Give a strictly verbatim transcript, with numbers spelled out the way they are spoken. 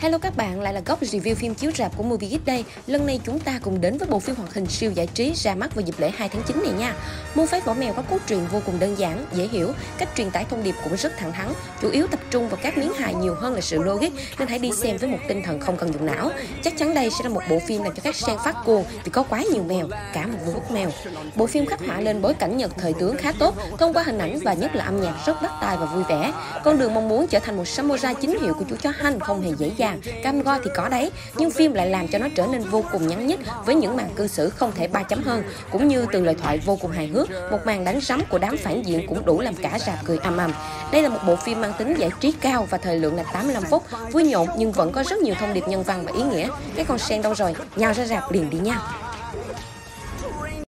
Hello các bạn, lại là góc review phim chiếu rạp của Movie Geek đây. Lần này chúng ta cùng đến với bộ phim hoạt hình siêu giải trí ra mắt vào dịp lễ hai tháng chín này nha. Mưu phái võ mèo có cốt truyện vô cùng đơn giản, dễ hiểu, cách truyền tải thông điệp cũng rất thẳng thắn, chủ yếu tập trung vào các miếng hài nhiều hơn là sự logic, nên hãy đi xem với một tinh thần không cần dùng não. Chắc chắn đây sẽ là một bộ phim làm cho các fan phát cuồng vì có quá nhiều mèo, cả một vương quốc mèo. Bộ phim khắc họa lên bối cảnh Nhật thời tướng khá tốt, thông qua hình ảnh và nhất là âm nhạc rất bắt tai và vui vẻ. Con đường mong muốn trở thành một samurai chính hiệu của chú chó Han không hề dễ dàng. Cam go thì có đấy, nhưng phim lại làm cho nó trở nên vô cùng nhắn nhít với những màn cư xử không thể ba chấm hơn, cũng như từ lời thoại vô cùng hài hước, một màn đánh sấm của đám phản diện cũng đủ làm cả rạp cười ầm ầm. Đây là một bộ phim mang tính giải trí cao và thời lượng là tám mươi lăm phút, vui nhộn nhưng vẫn có rất nhiều thông điệp nhân văn và ý nghĩa. Cái con sen đâu rồi? Nhào ra rạp liền đi nha.